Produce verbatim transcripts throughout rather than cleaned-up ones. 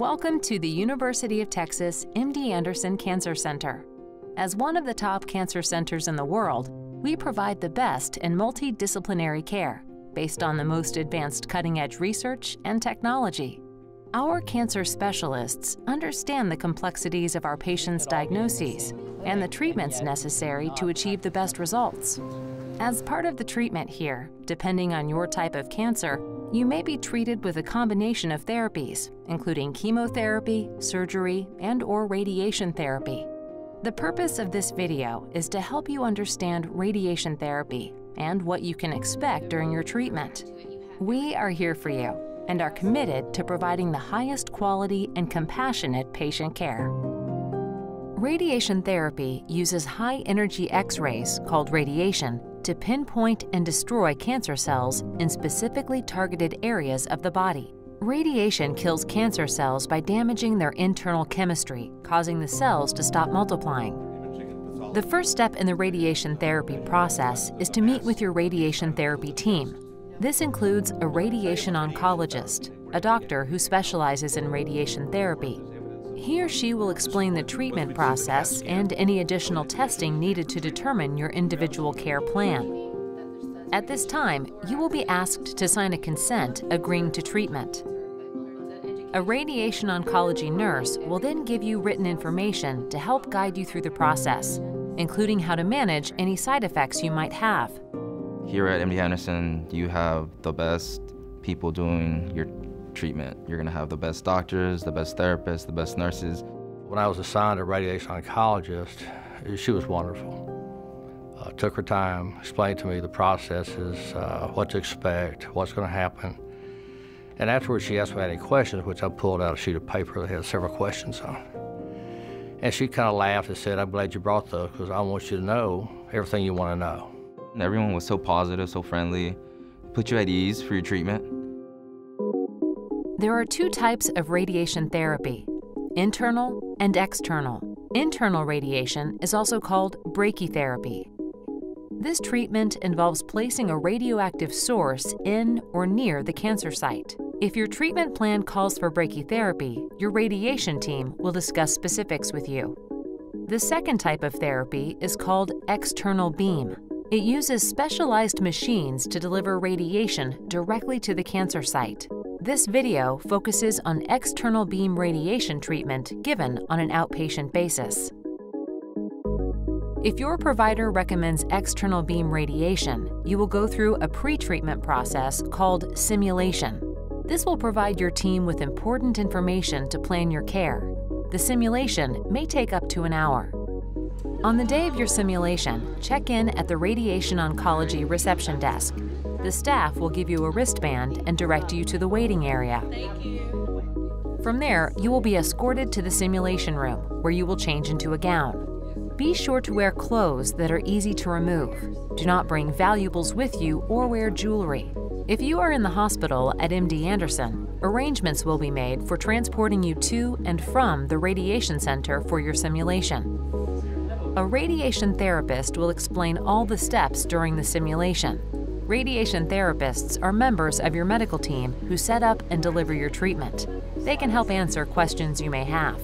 Welcome to the University of Texas M D Anderson Cancer Center. As one of the top cancer centers in the world, we provide the best in multidisciplinary care based on the most advanced cutting-edge research and technology. Our cancer specialists understand the complexities of our patients' diagnoses and the treatments necessary to achieve the best results. As part of the treatment here, depending on your type of cancer, you may be treated with a combination of therapies, including chemotherapy, surgery, and/or radiation therapy. The purpose of this video is to help you understand radiation therapy and what you can expect during your treatment. We are here for you and are committed to providing the highest quality and compassionate patient care. Radiation therapy uses high-energy X-rays, called radiation, to pinpoint and destroy cancer cells in specifically targeted areas of the body. Radiation kills cancer cells by damaging their internal chemistry, causing the cells to stop multiplying. The first step in the radiation therapy process is to meet with your radiation therapy team. This includes a radiation oncologist, a doctor who specializes in radiation therapy. He or she will explain the treatment process and any additional testing needed to determine your individual care plan. At this time, you will be asked to sign a consent agreeing to treatment. A radiation oncology nurse will then give you written information to help guide you through the process, including how to manage any side effects you might have. Here at M D Anderson, you have the best people doing your treatment. You're going to have the best doctors, the best therapists, the best nurses. When I was assigned a radiation oncologist, she was wonderful. Uh, took her time, explained to me the processes, uh, what to expect, what's going to happen. And afterwards, she asked me any questions, which I pulled out a sheet of paper that had several questions on it. And she kind of laughed and said, "I'm glad you brought those, because I want you to know everything you want to know." And everyone was so positive, so friendly, put you at ease for your treatment. There are two types of radiation therapy, internal and external. Internal radiation is also called brachytherapy. This treatment involves placing a radioactive source in or near the cancer site. If your treatment plan calls for brachytherapy, your radiation team will discuss specifics with you. The second type of therapy is called external beam. It uses specialized machines to deliver radiation directly to the cancer site. This video focuses on external beam radiation treatment given on an outpatient basis. If your provider recommends external beam radiation, you will go through a pre-treatment process called simulation. This will provide your team with important information to plan your care. The simulation may take up to an hour. On the day of your simulation, check in at the radiation oncology reception desk. The staff will give you a wristband and direct you to the waiting area. Thank you. From there, you will be escorted to the simulation room, where you will change into a gown. Be sure to wear clothes that are easy to remove. Do not bring valuables with you or wear jewelry. If you are in the hospital at M D Anderson, arrangements will be made for transporting you to and from the radiation center for your simulation. A radiation therapist will explain all the steps during the simulation. Radiation therapists are members of your medical team who set up and deliver your treatment. They can help answer questions you may have.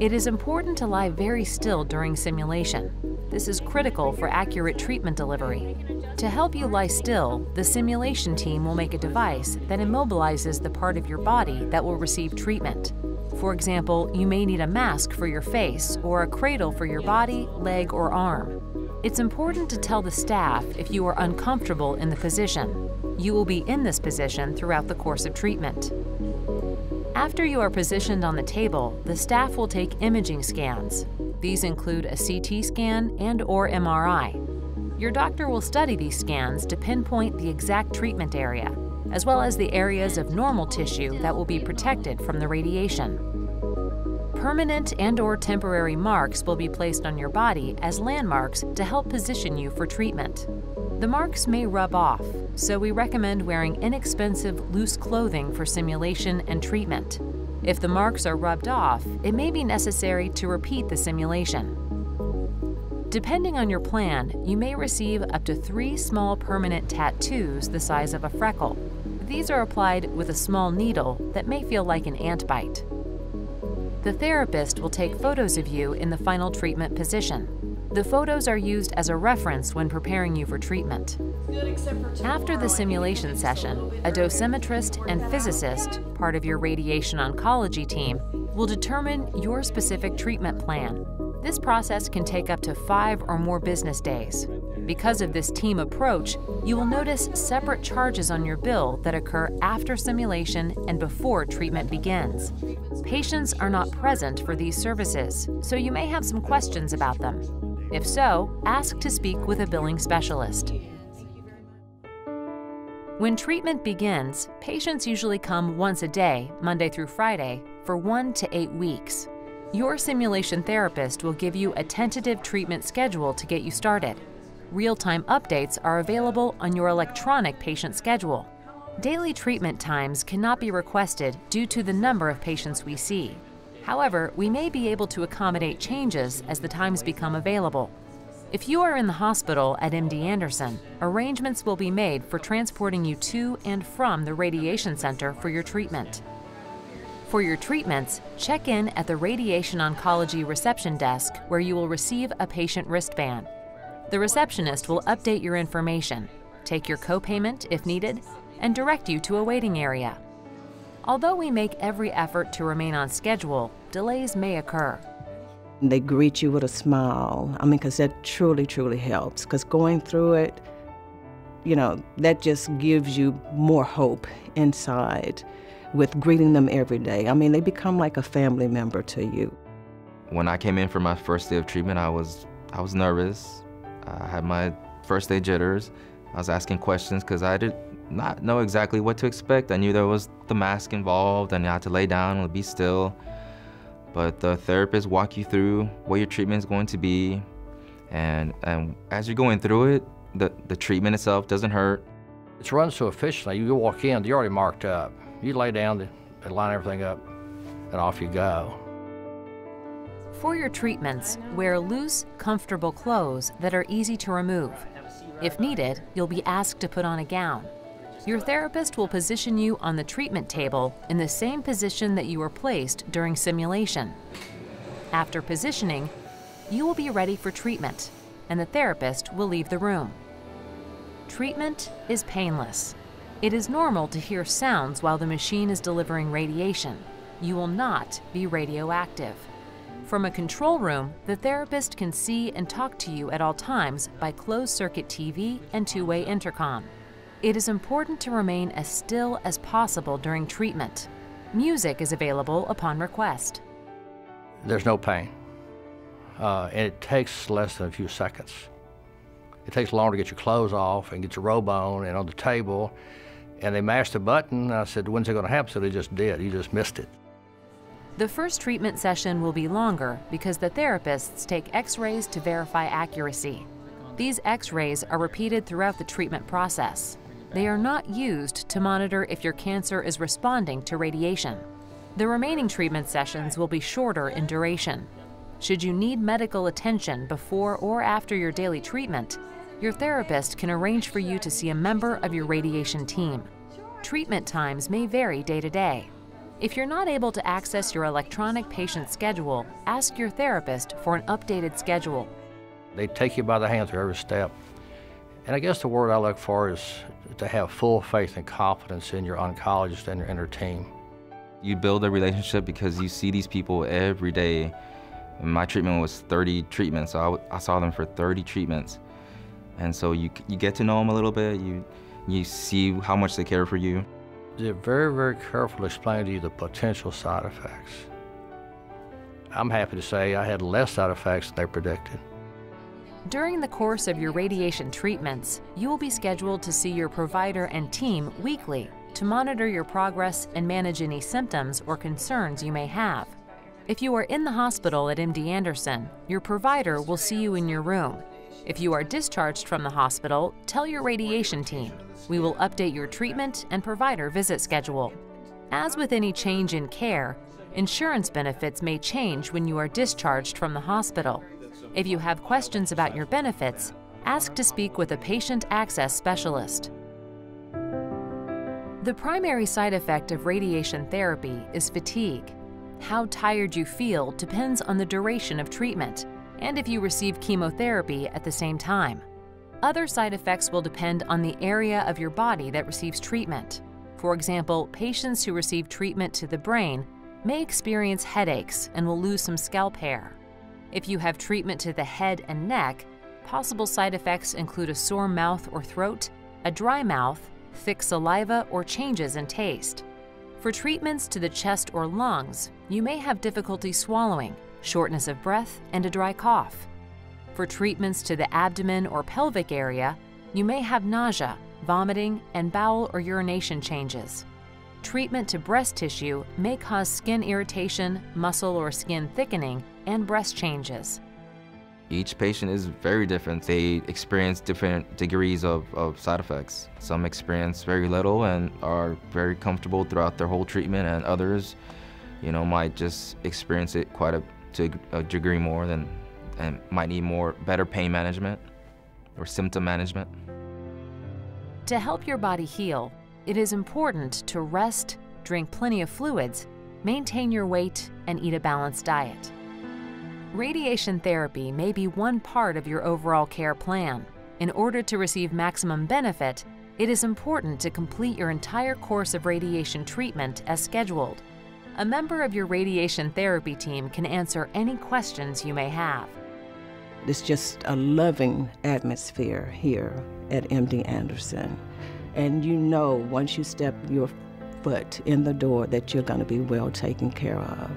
It is important to lie very still during simulation. This is critical for accurate treatment delivery. To help you lie still, the simulation team will make a device that immobilizes the part of your body that will receive treatment. For example, you may need a mask for your face or a cradle for your body, leg, or arm. It's important to tell the staff if you are uncomfortable in the position. You will be in this position throughout the course of treatment. After you are positioned on the table, the staff will take imaging scans. These include a C T scan and/or M R I. Your doctor will study these scans to pinpoint the exact treatment area, as well as the areas of normal tissue that will be protected from the radiation. Permanent and/or temporary marks will be placed on your body as landmarks to help position you for treatment. The marks may rub off, so we recommend wearing inexpensive, loose clothing for simulation and treatment. If the marks are rubbed off, it may be necessary to repeat the simulation. Depending on your plan, you may receive up to three small permanent tattoos the size of a freckle. These are applied with a small needle that may feel like an ant bite. The therapist will take photos of you in the final treatment position. The photos are used as a reference when preparing you for treatment. After the simulation session, a dosimetrist and physicist, part of your radiation oncology team, will determine your specific treatment plan. This process can take up to five or more business days. Because of this team approach, you will notice separate charges on your bill that occur after simulation and before treatment begins. Patients are not present for these services, so you may have some questions about them. If so, ask to speak with a billing specialist. When treatment begins, patients usually come once a day, Monday through Friday, for one to eight weeks. Your simulation therapist will give you a tentative treatment schedule to get you started. Real-time updates are available on your electronic patient schedule. Daily treatment times cannot be requested due to the number of patients we see. However, we may be able to accommodate changes as the times become available. If you are in the hospital at M D Anderson, arrangements will be made for transporting you to and from the radiation center for your treatment. For your treatments, check in at the radiation oncology reception desk, where you will receive a patient wristband. The receptionist will update your information, take your copayment if needed, and direct you to a waiting area. Although we make every effort to remain on schedule, delays may occur. They greet you with a smile. I mean, because that truly, truly helps. Because going through it, you know, that just gives you more hope inside with greeting them every day. I mean, they become like a family member to you. When I came in for my first day of treatment, I was, I was nervous. I had my first day jitters. I was asking questions because I did not know exactly what to expect. I knew there was the mask involved and I had to lay down and be still. But the therapist walks you through what your treatment is going to be. And, and as you're going through it, the, the treatment itself doesn't hurt. It's run so efficiently. You walk in, they're already marked up. You lay down, they line everything up, and off you go. For your treatments, wear loose, comfortable clothes that are easy to remove. If needed, you'll be asked to put on a gown. Your therapist will position you on the treatment table in the same position that you were placed during simulation. After positioning, you will be ready for treatment, and the therapist will leave the room. Treatment is painless. It is normal to hear sounds while the machine is delivering radiation. You will not be radioactive. From a control room, the therapist can see and talk to you at all times by closed-circuit T V and two-way intercom. It is important to remain as still as possible during treatment. Music is available upon request. There's no pain, uh, and it takes less than a few seconds. It takes longer to get your clothes off and get your robe on and on the table, and they mashed the button. I said, when's it gonna happen? So they just did, you just missed it. The first treatment session will be longer because the therapists take x-rays to verify accuracy. These x-rays are repeated throughout the treatment process. They are not used to monitor if your cancer is responding to radiation. The remaining treatment sessions will be shorter in duration. Should you need medical attention before or after your daily treatment, your therapist can arrange for you to see a member of your radiation team. Treatment times may vary day to day. If you're not able to access your electronic patient schedule, ask your therapist for an updated schedule. They take you by the hand through every step. And I guess the word I look for is to have full faith and confidence in your oncologist and your inner team. You build a relationship because you see these people every day. And my treatment was thirty treatments, so I, I saw them for thirty treatments. And so you, you get to know them a little bit, you, you see how much they care for you. They're very, very careful to explain to you the potential side effects. I'm happy to say I had less side effects than they predicted. During the course of your radiation treatments, you will be scheduled to see your provider and team weekly to monitor your progress and manage any symptoms or concerns you may have. If you are in the hospital at M D Anderson, your provider will see you in your room. If you are discharged from the hospital, tell your radiation team. We will update your treatment and provider visit schedule. As with any change in care, insurance benefits may change when you are discharged from the hospital. If you have questions about your benefits, ask to speak with a patient access specialist. The primary side effect of radiation therapy is fatigue. how tired you feel depends on the duration of treatment and if you receive chemotherapy at the same time. Other side effects will depend on the area of your body that receives treatment. For example, patients who receive treatment to the brain may experience headaches and will lose some scalp hair. If you have treatment to the head and neck, possible side effects include a sore mouth or throat, a dry mouth, thick saliva, or changes in taste. For treatments to the chest or lungs, you may have difficulty swallowing, shortness of breath, and a dry cough. For treatments to the abdomen or pelvic area, you may have nausea, vomiting, and bowel or urination changes. Treatment to breast tissue may cause skin irritation, muscle or skin thickening, and breast changes. Each patient is very different. They experience different degrees of, of side effects. Some experience very little and are very comfortable throughout their whole treatment, and others, you know, might just experience it quite a, to a degree more than, and might need more better pain management or symptom management. To help your body heal, it is important to rest, drink plenty of fluids, maintain your weight, and eat a balanced diet. Radiation therapy may be one part of your overall care plan. In order to receive maximum benefit, it is important to complete your entire course of radiation treatment as scheduled. A member of your radiation therapy team can answer any questions you may have. It's just a loving atmosphere here at M D Anderson. And you know once you step your foot in the door that you're going to be well taken care of.